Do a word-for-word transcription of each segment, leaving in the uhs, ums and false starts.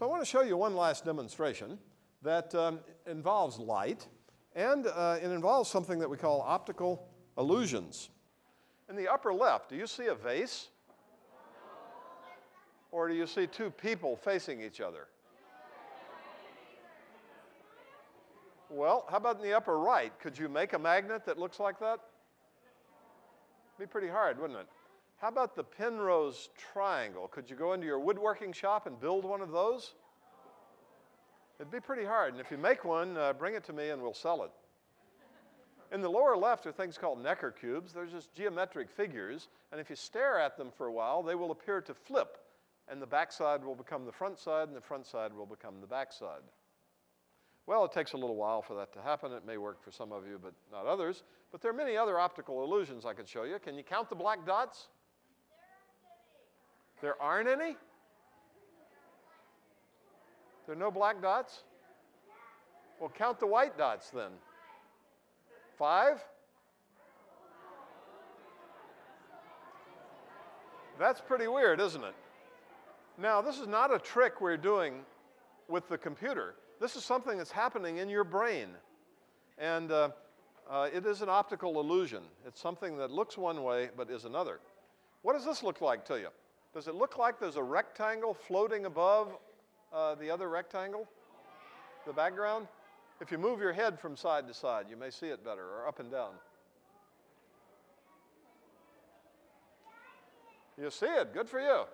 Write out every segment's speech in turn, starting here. So I want to show you one last demonstration that um, involves light, and uh, it involves something that we call optical illusions. In the upper left, do you see a vase? Or do you see two people facing each other? Well, how about in the upper right? Could you make a magnet that looks like that? It'd be pretty hard, wouldn't it? How about the Penrose triangle? Could you go into your woodworking shop and build one of those? It'd be pretty hard, and if you make one, uh, bring it to me and we'll sell it. In the lower left are things called Necker cubes. They're just geometric figures, and if you stare at them for a while, they will appear to flip, and the backside will become the front side, and the front side will become the backside. Well, it takes a little while for that to happen. It may work for some of you, but not others. But there are many other optical illusions I could show you. Can you count the black dots? There aren't any? There are no black dots? Well, count the white dots then. Five? That's pretty weird, isn't it? Now, this is not a trick we're doing with the computer. This is something that's happening in your brain, and uh, uh, it is an optical illusion. It's something that looks one way but is another. What does this look like to you? Does it look like there's a rectangle floating above uh, the other rectangle, the background? If you move your head from side to side, you may see it better, or up and down. You see it, good for you.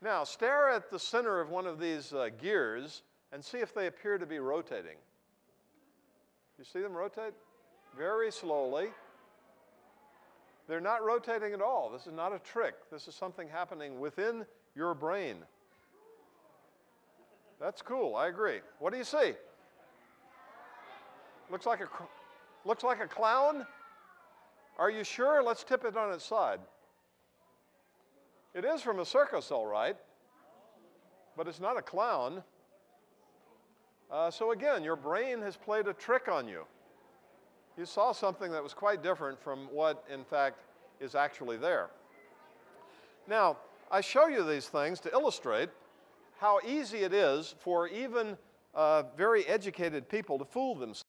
Now, stare at the center of one of these uh, gears and see if they appear to be rotating. You see them rotate? Very slowly. They're not rotating at all. This is not a trick. This is something happening within your brain. That's cool, I agree. What do you see? Looks like a, looks like a clown? Are you sure? Let's tip it on its side. It is from a circus, all right, but it's not a clown. Uh, so again, your brain has played a trick on you. You saw something that was quite different from what, in fact, is actually there. Now, I show you these things to illustrate how easy it is for even uh, very educated people to fool themselves.